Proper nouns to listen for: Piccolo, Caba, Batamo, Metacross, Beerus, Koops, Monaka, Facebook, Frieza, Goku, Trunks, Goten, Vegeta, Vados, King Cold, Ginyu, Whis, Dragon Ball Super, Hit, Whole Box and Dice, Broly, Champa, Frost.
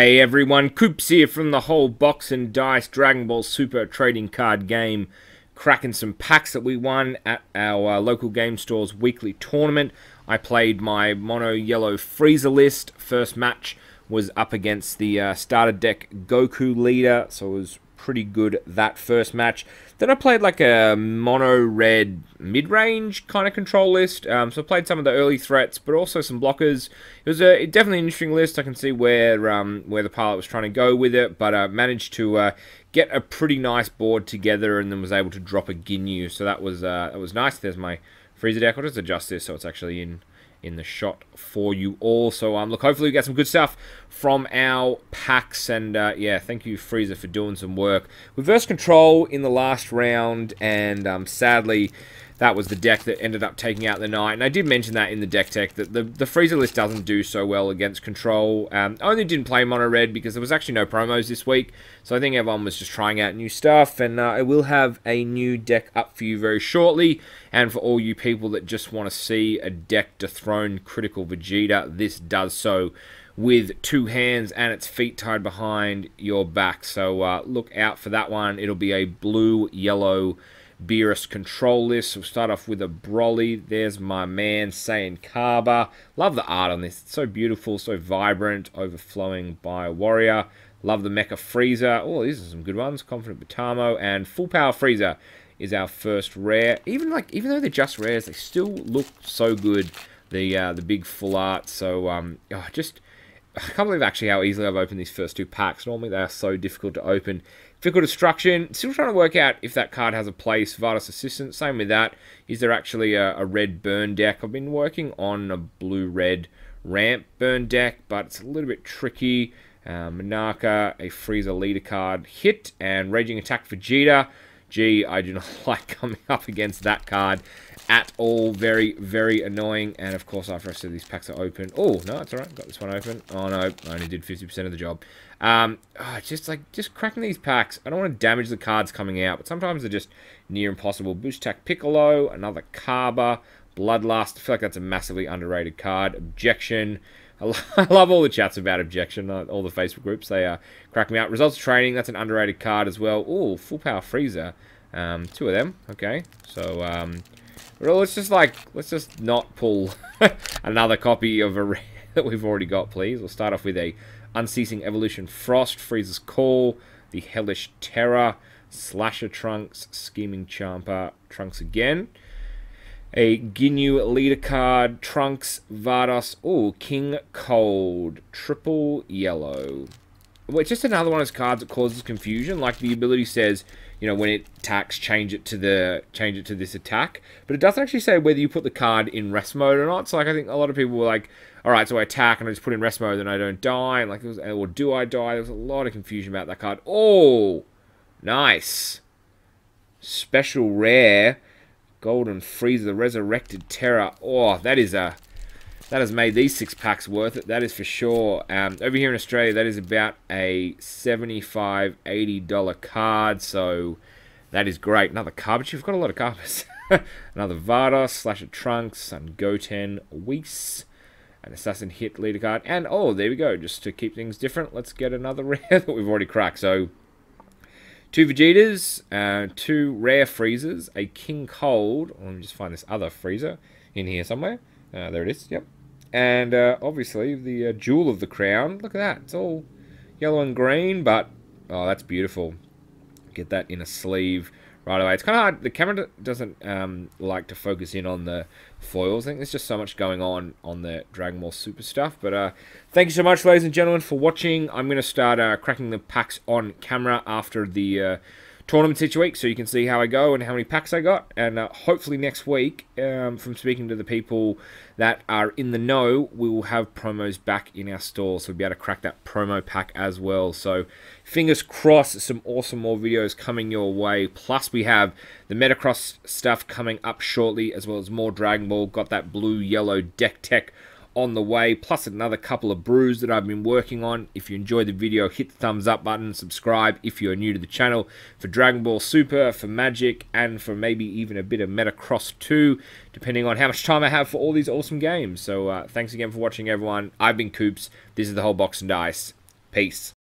Hey everyone, Koops here from the Whole Box and Dice Dragon Ball Super trading card game, cracking some packs that we won at our local game store's weekly tournament. I played my mono yellow Frieza list. First match was up against the starter deck Goku leader, so it was pretty good that first match. Then I played like a mono red mid-range kind of control list, so I played some of the early threats but also some blockers. It was definitely an interesting list. I can see where the pilot was trying to go with it, but managed to get a pretty nice board together and then was able to drop a Ginyu, so that was nice. There's my Frieza deck. I'll just adjust this so it's actually in the shot for you all. So look, hopefully we get some good stuff from our packs, and yeah, thank you Frieza for doing some work. We versed Control in the last round, and sadly that was the deck that ended up taking out the night. And I did mention that in the deck tech that the Frieza list doesn't do so well against Control. I only didn't play mono red because there was actually no promos this week, so I think everyone was just trying out new stuff, and I will have a new deck up for you very shortly. And for all you people that just want to see a deck dethrone Critical Vegeta, this does so with two hands and its feet tied behind your back. So look out for that one. It'll be a blue-yellow Beerus control list. We'll start off with a Broly. There's my man saying Caba. Love the art on this. It's so beautiful, so vibrant, overflowing by a warrior. Love the Mecha Frieza. Oh, these are some good ones. Confident Batamo and Full Power Frieza is our first rare. Even though they're just rares, they still look so good. The big full art. So I can't believe actually how easily I've opened these first two packs. Normally they are so difficult to open. Fickle Destruction, still trying to work out if that card has a place. Vados Assistant, same with that. Is there actually a red burn deck? I've been working on a blue-red ramp burn deck, but it's a little bit tricky. Monaka, a Frieza leader card, Hit, and Raging Attack Vegeta. Gee, I do not like coming up against that card at all. Very, very annoying. And of course, after I said these packs are open. Oh, no, it's all right. Got this one open. Oh, no. I only did 50% of the job. Just cracking these packs. I don't want to damage the cards coming out, but sometimes they're just near impossible. Boost Attack Piccolo, another Caba, Bloodlust. I feel like that's a massively underrated card. Objection. I love all the chats about Objection, all the Facebook groups, they crack me out. Results of Training, that's an underrated card as well. Ooh, Full Power Frieza, two of them, okay. So, well, let's just not pull another copy of a rare that we've already got, please. We'll start off with a Unceasing Evolution Frost, Frieza's Call, the Hellish Terror, Slasher Trunks, Scheming Champa, Trunks again. A Ginyu leader card, Trunks, Vados, ooh, King Cold, triple yellow. Well, it's just another one of those cards that causes confusion. Like the ability says, you know, when it attacks, change it to this attack. But it doesn't actually say whether you put the card in rest mode or not. So like I think a lot of people were like, all right, so I attack and I just put in rest mode, then I don't die. And like, or do I die? There was a lot of confusion about that card. Oh, nice, special rare. Golden Frieza, the Resurrected Terror. Oh, that has made these six packs worth it. That is for sure. Over here in Australia, that is about a $75, $80 card. So that is great. Another Caba. You've got a lot of Cabas. Another Vados, Slasher Trunks, Sun Goten, Whis, an Assassin Hit leader card. And oh, there we go. Just to keep things different, let's get another rare that we've already cracked. So two Vegetas, two rare Freezers, a King Cold. Let me just find this other Frieza in here somewhere. There it is, yep. And obviously the Jewel of the Crown. Look at that, it's all yellow and green, but oh, that's beautiful. Get that in a sleeve right away. It's kind of hard, the camera doesn't like to focus in on the foils. I think there's just so much going on the Dragon Ball Super stuff, but thank you so much, ladies and gentlemen, for watching. I'm going to start cracking the packs on camera after the tournaments each week, so you can see how I go and how many packs I got, and hopefully next week, from speaking to the people that are in the know, we will have promos back in our store, so we'll be able to crack that promo pack as well. So fingers crossed, some awesome more videos coming your way, plus we have the Metacross stuff coming up shortly, as well as more Dragon Ball. Got that blue yellow deck tech on the way, plus another couple of brews that I've been working on. If you enjoyed the video, hit the thumbs up button, subscribe if you're new to the channel, for Dragon Ball Super, for Magic, and for maybe even a bit of Metacross 2, depending on how much time I have for all these awesome games. So thanks again for watching, everyone. I've been Koops, this is the Whole Box and Dice. Peace.